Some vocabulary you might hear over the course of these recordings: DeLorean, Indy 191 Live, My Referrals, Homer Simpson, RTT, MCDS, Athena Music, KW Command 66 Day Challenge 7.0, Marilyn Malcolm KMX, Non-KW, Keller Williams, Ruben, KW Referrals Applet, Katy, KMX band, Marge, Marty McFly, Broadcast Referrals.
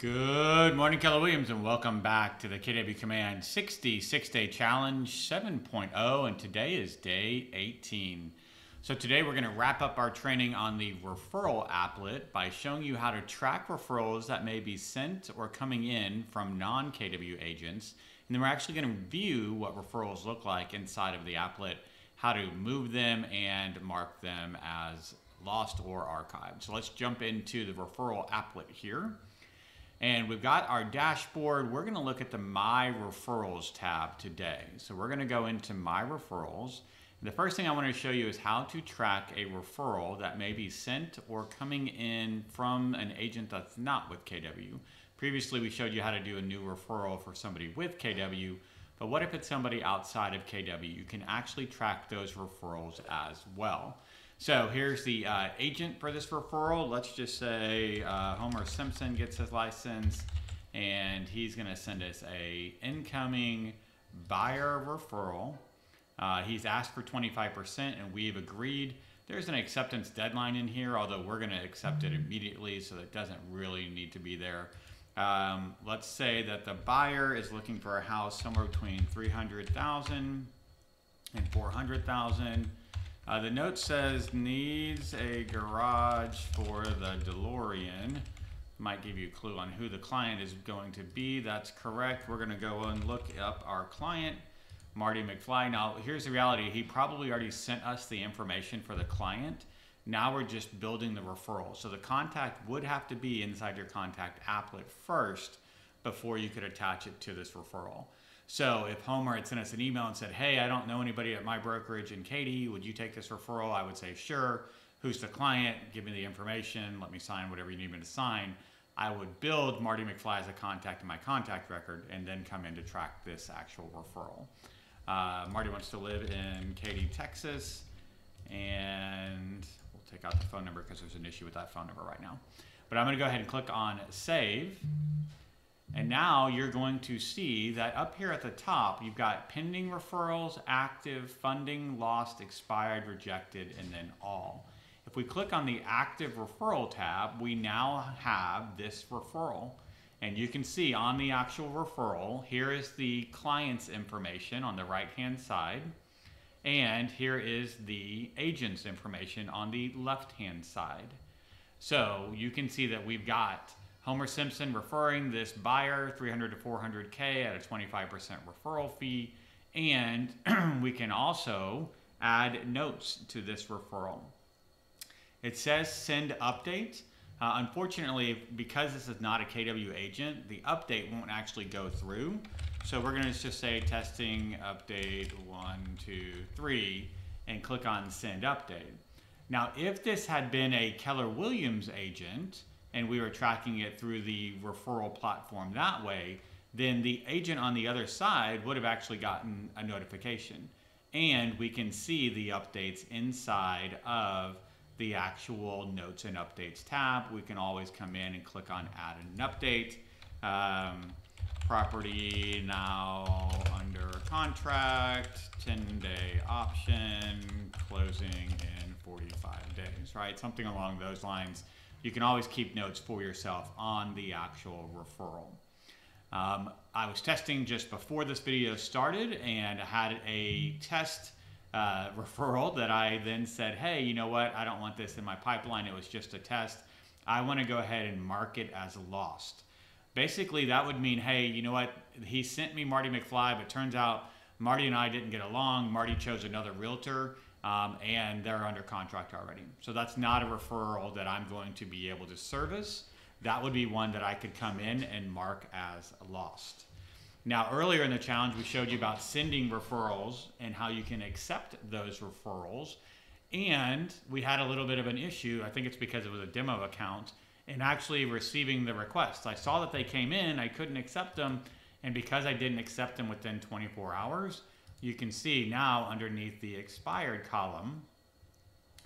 Good morning, Keller Williams, and welcome back to the KW Command 66 Day Challenge 7.0, and today is day 18. So today we're going to wrap up our training on the referral applet by showing you how to track referrals that may be sent or coming in from non-KW agents, and then we're actually going to view what referrals look like inside of the applet, how to move them and mark them as lost or archived. So let's jump into the referral applet here. And we've got our dashboard. We're gonna look at the My Referrals tab today. So we're gonna go into My Referrals. And the first thing I wanna show you is how to track a referral that may be sent or coming in from an agent that's not with KW. Previously, we showed you how to do a new referral for somebody with KW, but what if it's somebody outside of KW? You can actually track those referrals as well. So here's the agent for this referral. Let's just say Homer Simpson gets his license and he's gonna send us a incoming buyer referral. He's asked for 25% and we've agreed. There's an acceptance deadline in here, although we're gonna accept it immediately, so that doesn't really need to be there. Let's say that the buyer is looking for a house somewhere between 300,000 and 400,000. The note says needs a garage for the DeLorean. Might give you a clue on who the client is going to be. That's correct. We're gonna go and look up our client, Marty McFly. Now, here's the reality. He probably already sent us the information for the client. Now we're just building the referral. So the contact would have to be inside your contact applet first before you could attach it to this referral. So if Homer had sent us an email and said, hey, I don't know anybody at my brokerage in Katy, would you take this referral? I would say, sure. Who's the client? Give me the information. Let me sign whatever you need me to sign. I would build Marty McFly as a contact in my contact record and then come in to track this actual referral. Marty wants to live in Katy, Texas. And we'll take out the phone number because there's an issue with that phone number right now. But I'm going to go ahead and click on Save. And now you're going to see that up here at the top, you've got pending referrals, active, funding, lost, expired, rejected, and then all. If we click on the active referral tab, we now have this referral. And you can see on the actual referral, here is the client's information on the right-hand side. And here is the agent's information on the left-hand side. So you can see that we've got Homer Simpson referring this buyer 300 to 400K at a 25% referral fee. And we can also add notes to this referral. It says send update. Unfortunately, because this is not a KW agent, the update won't actually go through. So we're gonna just say testing update 1, 2, 3 and click on send update. Now, if this had been a Keller Williams agent, and we were tracking it through the referral platform that way, then the agent on the other side would have actually gotten a notification. And we can see the updates inside of the actual notes and updates tab. We can always come in and click on add an update. Property now under contract, 10-day option, closing in 45 days, right? Something along those lines. You can always keep notes for yourself on the actual referral. I was testing just before this video started and I had a test referral that I then said, hey, you know what? I don't want this in my pipeline. It was just a test. I want to go ahead and mark it as lost. Basically, that would mean, hey, you know what? He sent me Marty McFly, but turns out Marty and I didn't get along. Marty chose another realtor. And they're under contract already. So that's not a referral that I'm going to be able to service. That would be one that I could come in and mark as lost. Now, earlier in the challenge, we showed you about sending referrals and how you can accept those referrals. And we had a little bit of an issue. I think it's because it was a demo account and actually receiving the requests. I saw that they came in, I couldn't accept them. And because I didn't accept them within 24 hours, you can see now underneath the expired column,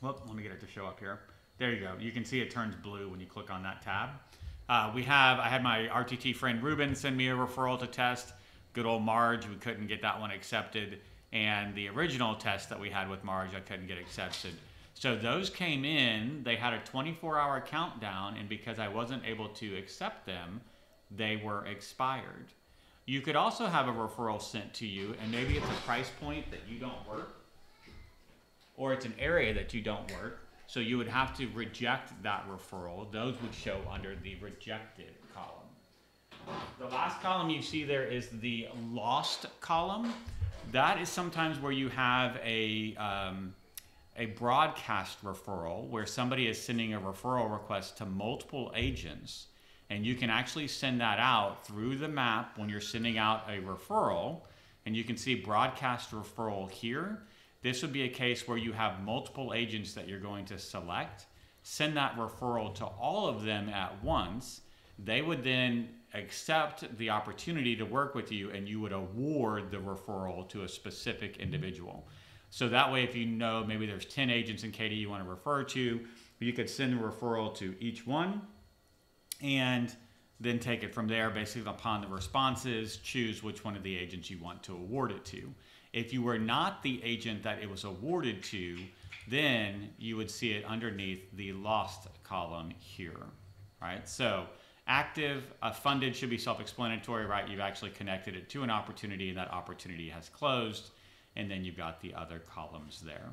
well, let me get it to show up here. There you go. You can see it turns blue when you click on that tab. I had my RTT friend Ruben send me a referral to test. Good old Marge, we couldn't get that one accepted. And the original test that we had with Marge, I couldn't get accepted. So those came in, they had a 24-hour countdown, and because I wasn't able to accept them, they were expired. You could also have a referral sent to you, and maybe it's a price point that you don't work, or it's an area that you don't work, so you would have to reject that referral. Those would show under the rejected column. The last column you see there is the lost column. That is sometimes where you have a broadcast referral, where somebody is sending a referral request to multiple agents, and you can actually send that out through the map when you're sending out a referral, and you can see broadcast referral here. This would be a case where you have multiple agents that you're going to select, send that referral to all of them at once. They would then accept the opportunity to work with you, and you would award the referral to a specific individual. So that way, if you know maybe there's 10 agents in Katy you want to refer to, you could send the referral to each one and then take it from there. Basically, upon the responses, choose which one of the agents you want to award it to. If you were not the agent that it was awarded to, then you would see it underneath the lost column here. Right? So active, funded should be self-explanatory, right? You've actually connected it to an opportunity, and that opportunity has closed, and then you've got the other columns there.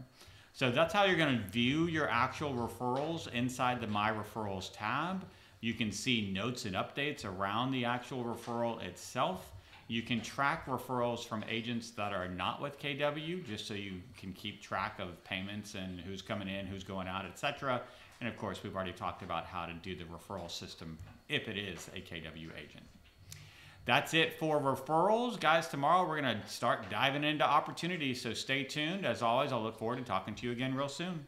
So that's how you're going to view your actual referrals inside the My Referrals tab. You can see notes and updates around the actual referral itself. You can track referrals from agents that are not with KW, just so you can keep track of payments and who's coming in, who's going out, etc. And of course, we've already talked about how to do the referral system if it is a KW agent. That's it for referrals. Guys, tomorrow we're going to start diving into opportunities, so stay tuned. As always, I'll look forward to talking to you again real soon.